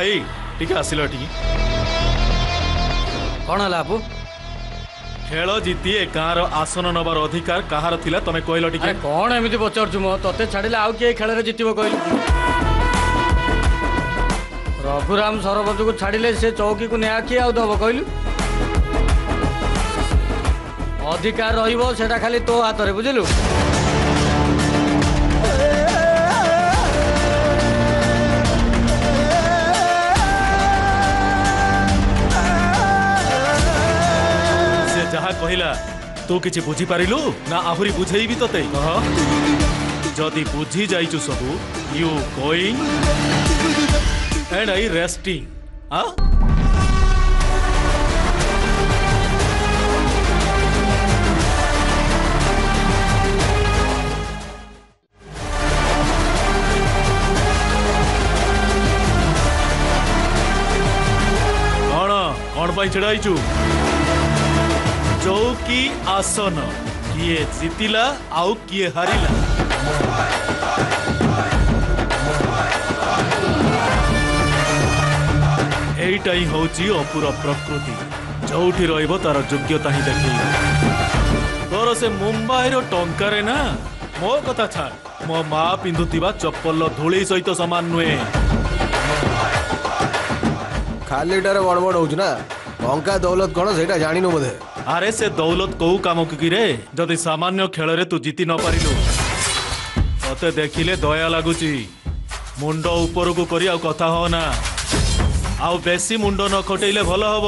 भाई टिके आसिल एटी कौन है आपु खेल जीती ए गाँव रसन नबार अधिकार कहार थिला तमे कहल टिके कौन एमती पचार मो ते छाड़े आउ किए खेल जितब कह रघुराम सरपंच को छाड़े से चौकी को न्याय किए आउ दब कहलु अधिकार रहिबो सेटा खाली तो हाथ रे बुझलु जहा कहला तू किसी बुझी पारिलु ना आहुरी बुझेबी तते जदि बुझी जाइचु सबु you going and I resting आ कौन कौन पाई चढ़ाइचु चौकी आसन किए जीतिला आउ किए हारिला एटा ही होची अपुर प्रकृति जोठी रहिबो तार योग्यता ही देखिला तोर से मुंबई रो टंका रे ना मो कथा छाड़ मो माँ पिंधुतिबा चप्पल धूली सहित समान नुहे खाली डर बड़बड़ होउछ ना टंका दौलत कौन से जानिनु बोधे अरे से दौलत कौ काम कि रे जदि सामान्य खेल रे तू जीति न पारिलु ते देखिले दया लगुची मुंड ऊपर को करी कथा हो ना आउ बेसी मुंड न खटेले भल हम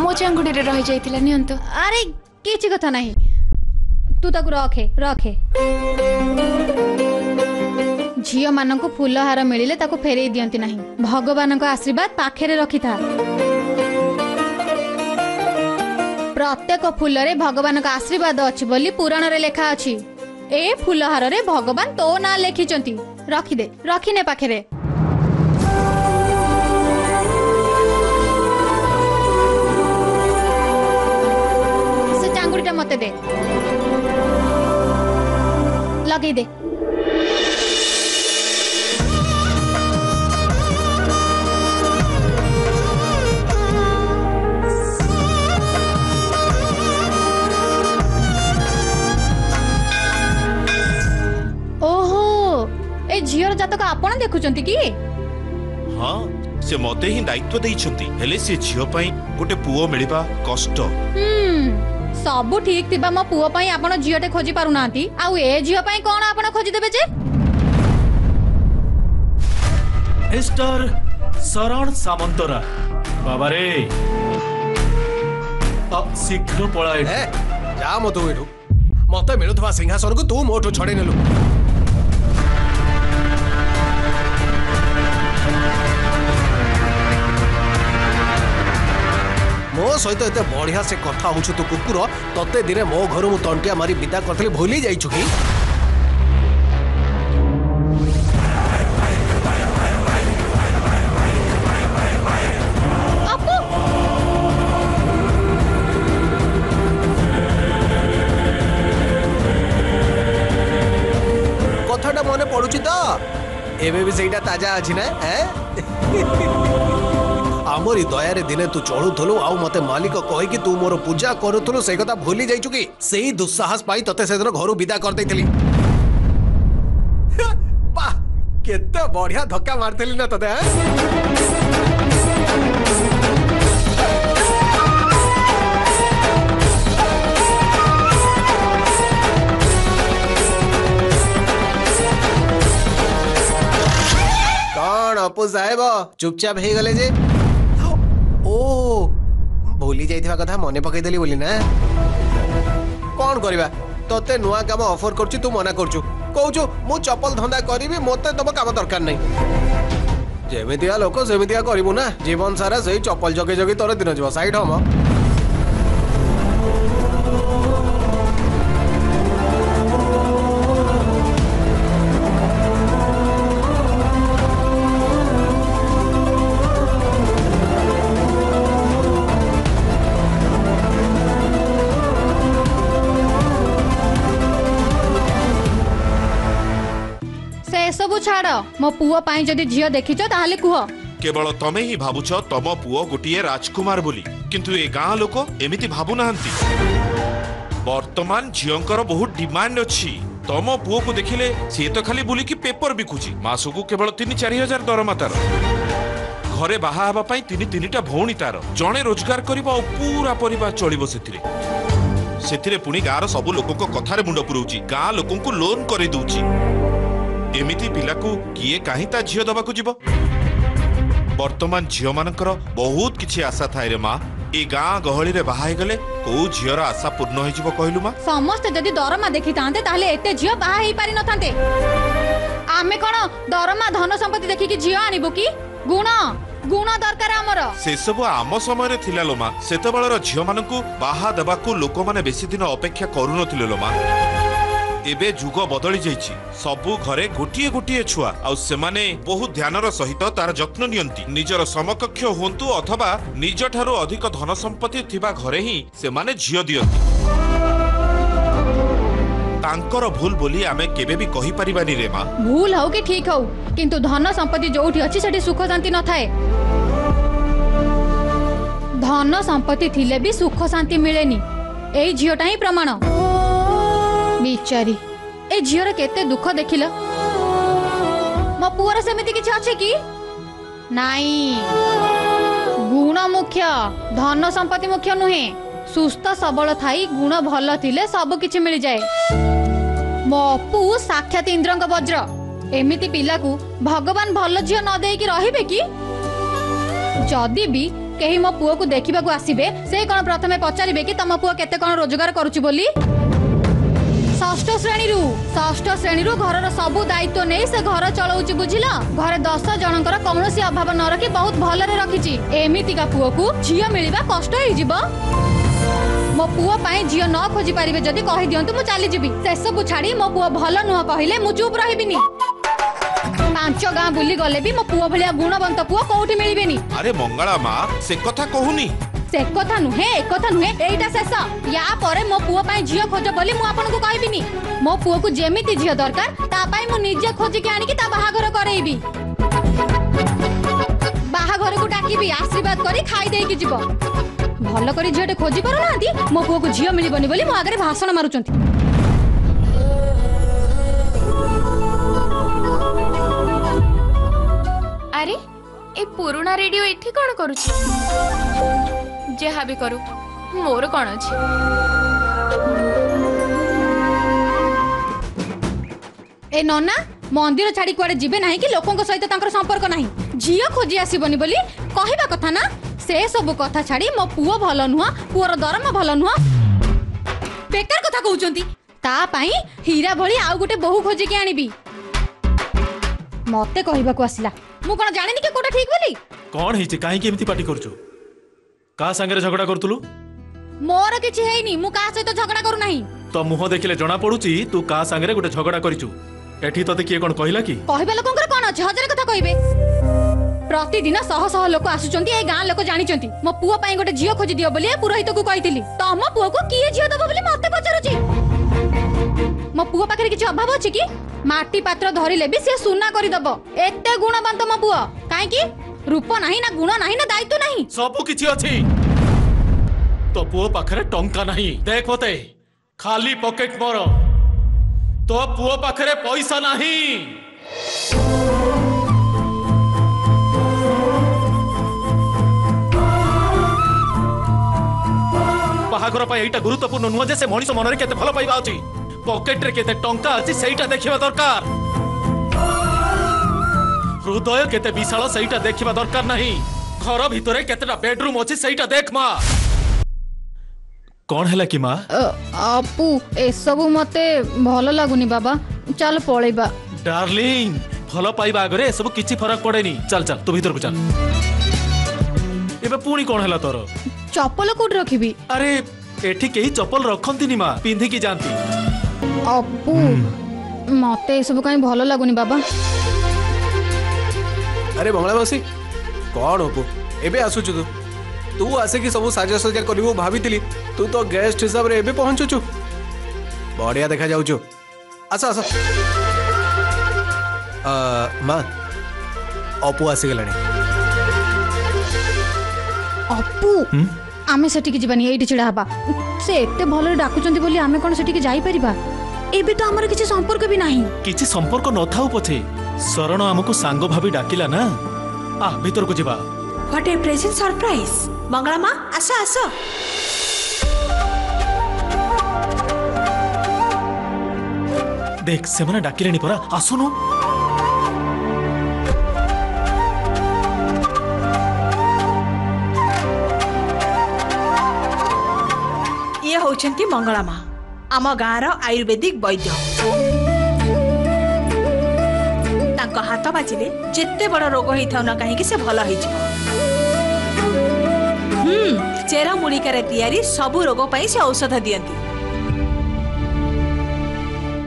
मो चांगुड़ी रे रही जाइतिला नियंत अरे केची कथा नाही तू ताकु रखे रखे झियो मानको फुलहार मिलिले ताकु फेरे दियंती नाही भगवानक आशीर्वाद पाखे रे रखिथा प्रत्येक फूल रे भगवानक आशीर्वाद अछि बोली पुराण रे लेखा अछि ए फुलहार रे भगवान तो ना लेखि चंती रखि दे रखिने पाखे रे मते दे लगे दे ओहो ए झियर जातक आपण देखुचंती की हां से मते ही दायित्व देइचंती हेले से झियो पई गोटे पुओ मिलिबा कष्ट सब ठीक थी मो पुओ झीटे खोजी पार ना ए झील कौन आप खोजीदे शरण सामंतरा बाबा रे शीघ्र पलाए जा मत मत मिलुवा सिंहासन को तू मोटू छड़े नेलु मो सहित एत बढ़िया से कथा हो तू कुकुर तत्ते दिने मो घर मु तंटिया मारी विदा करते भूली जाइछु कि कथाटा मन पड़ुची तो एबे भी सेटा ताजा अछि ना आमरी दयारे दिने तू चलुलु आउ मते मालिक कहि तू मोर पूजा करूलु से कथा भूली जाइचु कि सेही दुस्साहस पाई तते से दिन घर विदा कर देइतिली। वाह केते बढ़िया धक्का मारतेली ना तते। अपू साहेब चुपचाप हो गले जे ओ भूली जाइथिबा कथा मने पकई देली बोली ना कोन करबा तते नुवा काम ऑफर करछि तू मना करछु कहउछु मु चपल धंदा करिबी मोते तब काम दरकार नै जेमेतिया लोक सेमेतिया करिबो ना जीवन सारा सही चपल जगे जगे तोर दिन जवा साइड हम मो पुओ पाई जदी झियो देखिचो ताहले कुहो केवल तमे ही भाबुचो तम पुओ गुटिए राजकुमार बोली किंतु ए गां लोको एमिति भाबु नाहंती। वर्तमान झियोंकर बहुत डिमांड अछि तम पुओ को देखिले से तो खाली बोली कि पेपर बिकुची मासो को केवल 3-4000 दरमा तार घरे बाहा हबा पाई 3-3टा भौणी तार जणे रोजगार करिबा ओ पूरा परिवार चलिबो सेथिरे सेथिरे पुनी गार सब लोक को कथारे मुंड पुरौची गां लोक को लोन करे दउची एमिति पिला को किए कहीं झील दवा को जीव। बर्तमान झील मानकर बहुत किसी आशा थाए रे माँ ए गाँ गहली रे बाहा गले को झील आशा पूर्ण हो कहलु माँ समस्ते जदि दरमा देखी थांते ताहले एते झील बाहा ही पारि न थांते। आमे कोन दरमा धन संपत्ति देखि कि झील आनिबो कि गुण गुण दरकार हमर से सब आम समय रे थिला लो माँ सेतबेलर झील मानकू बाहा दवा को लोक माने बेसी दिन अपेक्षा करू नथिले लो माँ एबे जुग बदली जाइछि सबु घरे गोटिए गोटिए छुआ आउ सेमाने बहुत ध्यानर सहित तार जत्न नियंती निजर समकक्ष होंतु अथवा निज ठारो अधिक धन संपत्ति थिबा घरे ही सेमाने झियो दियंती। तांकर भूल बोली आमे केबे भी कहि परिबानी रे मां भूल हो कि ठीक हो किंतु धन संपत्ति जोठी अछि सेठी सुख शांति न थाए धन संपत्ति थिले भी सुख शांति मिलेनी एई झियोटा ही प्रमाण। बिचारी ए झियर केते दुख देखिल मो पुअर सेमिति किछ अछि कि नाई गुण मुख्य धन संपत्ति मुख्य नुहे सुस्थ सबल थाई गुण भल थिले सब किछ मिल जाए। मो पु साक्षात इंद्रंग वज्र एमिति पिला को भगवान भल झियो न देई कि रहिबे कि जदी भी केही मो पुओ को देखिबा को आसीबे से कोन प्रथमे पचारीबे कि तम पुओ केते कोन रोजगार करूची बोली षष्ठ श्रेणी रु घर सबू दायित्व नहीं से घर चलाऊची बुझिल घर 10 जनकर कौन अभाव न रखी बहुत भल रखी एमतीका पुओ को झील मिलवा कष्ट मो पुओ पाई झील न खोजी पारे जदि कही दिंतु मु चली जी शेषकू छाड़ी मो पुओ भल नुह कहले मु चुप रही 5 गाँ बुली गले भी मो पुओ भाया गुणवंत पुओ कौटी मिलबेनी। अरे मंगला माँ से कथा कहूनी से कथा नुहे एटा शेष या परे मो पुओ पाई झियो खोज बोली मु आपन को कहबिनी मो पुओ को जेमिति झियो दरकार ता पाई मु निजे खोजि के आनी कि ता बाहाघर करेबी बाहाघर को डाकीबी आशीर्वाद करी खाई देई कि जीव भल करी झियोटे खोजि पर नादी मो पुओ को झियो मिलिबनी बोली मो आगरे भाषण मारुचंती। अरे ए पुराना रेडियो एठी कोन करूछ जहा भी करू मोर कौन अच्छे ए नन्ना मंदिर छाड़ी कुआरे जीवे नाही कि लोकों को सहित तांकर संपर्क नाही झियो खोजी आसीबनी बोली कहिबा कथा ना से सब कथा छाड़ी मो पुओ भल नुआ पुओर दरम भल नुआ बेकार कथा कहउचंती ता पाई हीरा भली आउ गोटे बहु खोजी के आनिबी मते कहिबा को आसिला मु कोन जानिनी के कोटा ठीक बोली कोन हिचे काहे के एमती पार्टी करछु का संगरे झगड़ा करतुलु मोर किछि हेइनी मु का सहित झगड़ा करू नाही तो मुह देखिले जणा पडुची तू का संगरे गोटे झगड़ा करिचु एठी तते किए कोन कहिला कि कहिबे लोकंकर कोन अछि हजारे कथा कहिबे प्रतिदिन 100 लोक आसुचंती ए गां लोक जानिचंती मो पुओ पाई गोटे झियो खोजि दियो बोली पुरोहित को कहितली तम पुओ को किए झियो दबो बोली मते पचारुची मो पुओ पाखरे किछि अभाव अछि कि माटी पात्र धरिले बि से सुना करि दबो एते गुणवंत मो पुओ काहे कि रूप नाही ना गुण नाही ना दायित्व नाही सब किछि अछि तो पुओ पाखरे टंका नाही देख होते खाली पॉकेट मोर तो पुओ पाखरे पैसा नाही बाहाघर पाई एटा गुरुत्वपूर्ण नुह जे से मनीष मनरे केते भल पाइबा अछि पॉकेट रे केते टंका अछि सेटा देखिबा दरकार हृदय केते विशाल सेटा देखिबा दरकार नाही घर भितरे केतेटा बेडरूम अछि सेटा देख मा कौन हैला कि मा आपू ए सब मते भल लागुनी बाबा चल पळेबा डार्लिंग भल पाइबा आगरे सब किछि फरक पड़ेनी चल चल तू भीतर को चल एबे पूणी कोन हैला तोर चप्पल कोड रखिबी अरे एठी केही चप्पल रखंतिनी मा पिंधि की जानती आपू मते ए सब काई भल लागुनी बाबा अरे बंगला बसी कोन होपू एबे आसु छु तू आसे कि सब साजा सजा करू भाविली तू तो गेस्ट हिसाब रे एबे पहुंचुचु बढ़िया देखा जाउचु अच्छा अच्छा मां अपू आसी गेलानी अपू आमे सेठी के जीवानी एठी छिडा हबा से एते भलो डाकुचंती बोली आमे कोन सेठी के जाई परिबा एबे तो हमर किछि संपर्क भी नाही किछि संपर्क न थाउ पथे शरण हमकु सांगो भाभी डाकिला ना आ भीतर को जीवा what a present surprise Mangala मां आसा आसा देख से मने डाकिलेनी परा आसुनो ये होचंती मंगला मां आम गाँव आयुर्वेदिक वैद्य तांका हाथ बाजिले जिते बड़ रोग होई थाउ ना काहे से भल होई छ चेरा मूलिकार तैयारी सबू रोग पाई से औषध दियंती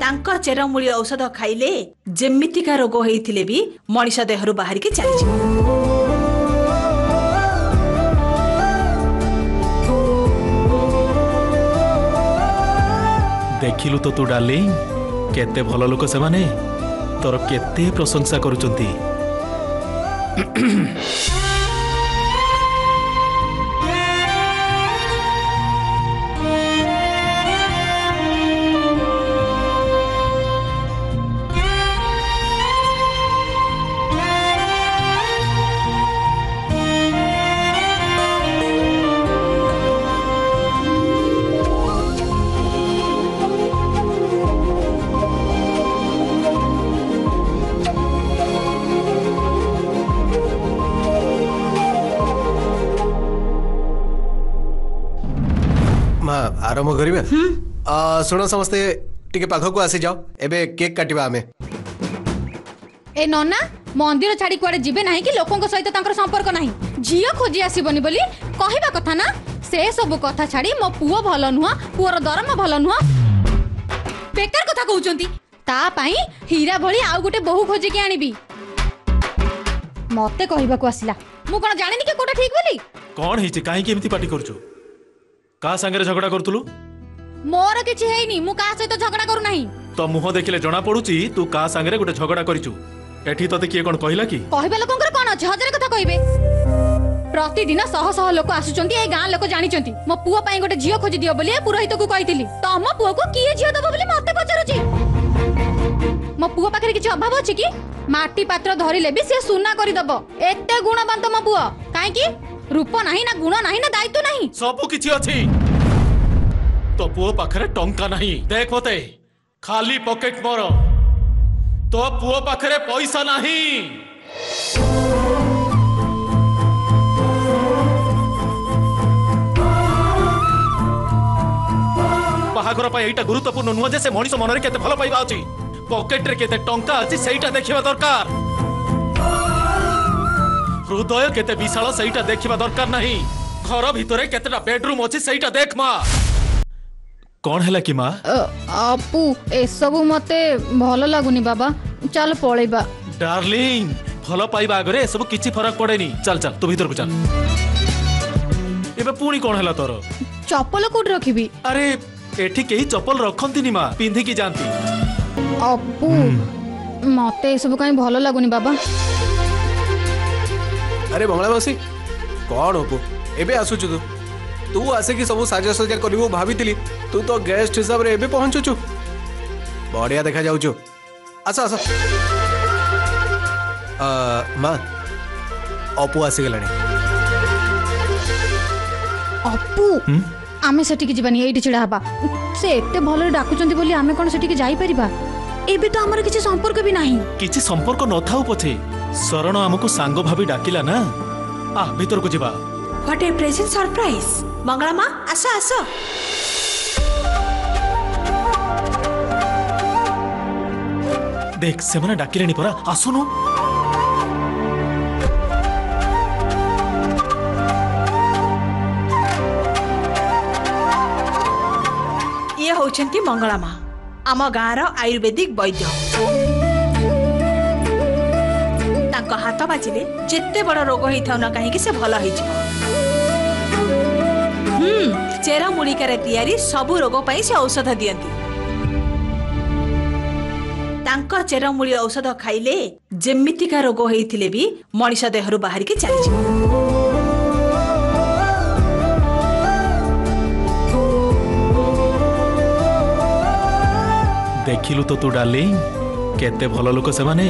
तांका चेरा मूली औषध खाइले जेमितिका रोग होइथिले भी मनीष देहरु बाहर के चली जाय देखिलु तो तू डाले केते भलो लोक से माने तोर केते प्रशंसा करूचंती आरंभ करिबे सुनो समस्ते टिके पाखो को आसी जाओ एबे केक काटिबा हमें ए नन्ना मंदिर छाड़ी कोड़े जिबे नाही कि लोकन को सहित तांकर संपर्क नाही जियो खोजी आसीबनी बोली कहिबा कथा ना से सब कथा छाड़ी मो पुओ भलो नुआ पुओर दरम भलो नुआ बेकार कथा कहउचंती ता पई हीरा भली आउ गोटे बहु खोजी के आनिबी मते कहिबा को आसीला मु कोन जानिनी के कोटा ठीक बोली कोन हिच काहे के एमिति पार्टी करछु का संगरे झगड़ा करतुलु मोर किछि हेइनी मु का सहित झगड़ा करू नाही तो मुह देखिले जना पडुची तू का संगरे गोटे झगड़ा करिचू एठी तते किए कोन कहिला की कहिबा लोकंकर कोन अछि हजारे कथा कहिबे प्रतिदिन सह सह लोक आसुचंती ए गां लोक जानिचंती मो पुओ पई गोटे झियो खोजि दियो बोली पुरोहित को कहितली तम पुओ को किए झियो दबो बोली मते पचरुची मो पुओ पाखरे किछि अभाव अछि की माटी पात्र धरिले भी से सुना करि दबो एते गुणवंत मो पुओ काहे की रूप नाही ना गुण नाही ना दायित्व नाही सब किछि अछि तो पुओ पाखरे टंका नाही देख होते खाली पॉकेट मोर तो पुओ पाखरे पैसा नाही बाहाघर पाई एटा गुरुत्वपूर्ण नुह जे से मनीष मनरे केते भल पाइबा अछि पॉकेट रे केते टंका अछि सेटा देखिबा दरकार हृदय केते विशाल सेटा देखिबा दरकार नाही घर भितरे केतेटा बेडरूम अछि सेटा देख मा कोन हैला कि मा आपू ए सब मते भल लागुनी बाबा चल पळेबा डार्लिंग भल पाइबा आगरे सब किछि फरक पड़ेनी चल चल तू भीतर को चल एबे पूणी कोन हैला तोर चप्पल कोड रखिबी अरे एठी केही चप्पल रखंतिनी मा पिंधि की जानती आपू मते ए सब काई भल लागुनी बाबा अरे बमला मौसी कौन अपू एबे आसुचु तू तू आसिक सब साजा सजा करू भावी तू तो गेस्ट हिसाब से पहुंचुचु बढ़िया देखा जाऊचु आस आस माँ अपू आसीगला अपू आमे से जीवानी ये छिड़ा हाँ से एत भल डाकुचंती बोली आमे कौन से एबे तो आमर किसी संपर्क भी नहीं किसी संपर्क न था पछे शरण आमको सांग भाभी डाकिला ना आ भीतर को जीवा what a present surprise Mangala मां आसा आसा देख से मना डाकिलेनी परा आसुनो ये होचंती मंगला मां आम गाँव आयुर्वेदिक वैद्य हाथ बाजिले जिते बड़ रोग हो था ना कहीं से भल हो चेरा मूलिकार तैयारी सबू रोग से औषध दियंती चेरामूली औषध खाइले जेमितिका रोग होते भी मनीष देहर बाहर की चली देखिलु तो तू डार्लिंग केते भल लोक से माने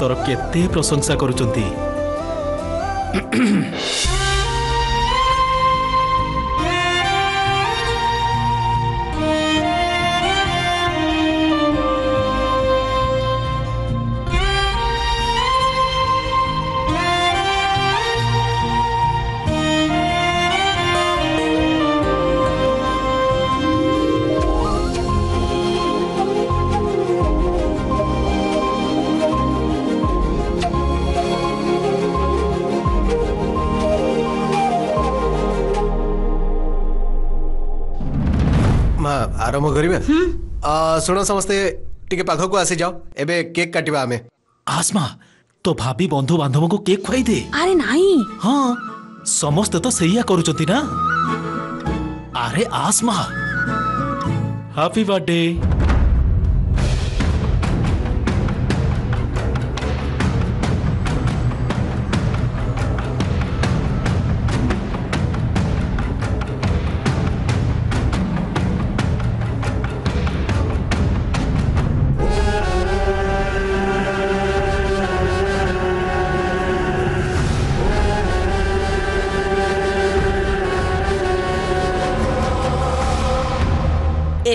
तोर केते प्रशंसा करुचंती आरंभ करिबे सुनो समस्ते टिके पाख को आसी जाओ एबे केक काटिबा आमे आसमा तो भाभी बंधु बांधव को केक खुआई दे अरे नहीं हां समस्त तो सहीया करूचंती ना अरे आसमा हैप्पी बर्थडे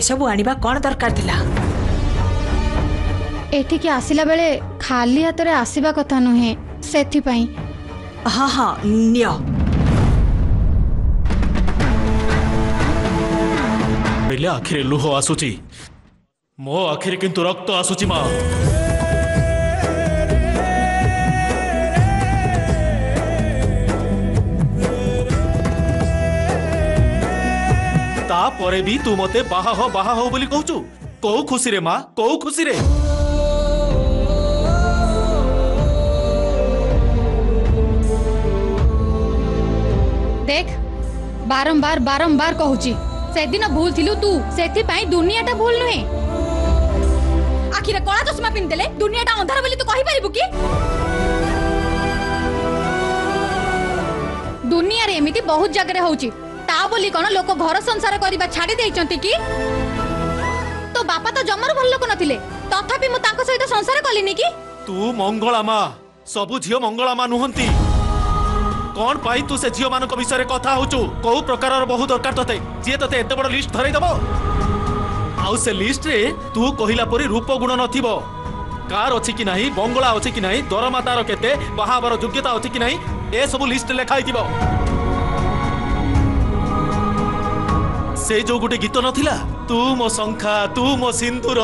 सब आनिबा कौन दरकार थिला एठी के आसिला बेले खाली हाथ रे आसीबा कथा नहे सेथि पई हां हां नियो बेले आखिर लुह आसुची मो आखिर किंतु रक्त आसुची मा तापरे भी तू मते बाहा हो बोली कहचु को खुशी रे माँ को खुशी रे देख बारंबार कहूची से दिन भूल थिलु तू सेथि पई दुनियाटा भूल नहे आखिर कला चश्मा पिन देले दुनियाटा अंधार बोली तू कहि परिबु की दुनिया रे एमिति बहुत जगह होउची बोली कौन लोक घर संसार करबा छाड़ी देइचंती की तो बापा तो जमर भल लोक नथिले तथापि मु ताको सहित संसार कलिनी की तू मंगला मां सबु झियो मंगला मां नहंती कोन पाई तू से झियो मानको विषय रे कथा होचु को प्रकारर बहुत दरकार तते जे तते एते बड लिस्ट धरै दबो आउ से लिस्ट रे तू कहिला परी रूप गुण नथिबो कार अछि कि नाही बंगला अछि कि नाही दरमाता रो केते बाहाबर योग्यता अछि कि नाही ए सब लिस्ट लेखाइ दिबो से जो गोटे गीत नथिला तू मो संखा तू मो सिंदूर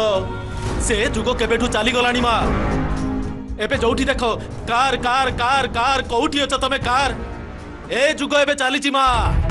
से जुग केबेठू चाली गलानी मा एबे जोठी देखो कार कार कार कार कोठी अछ तमे कार ए जुग एबे चाली छी मा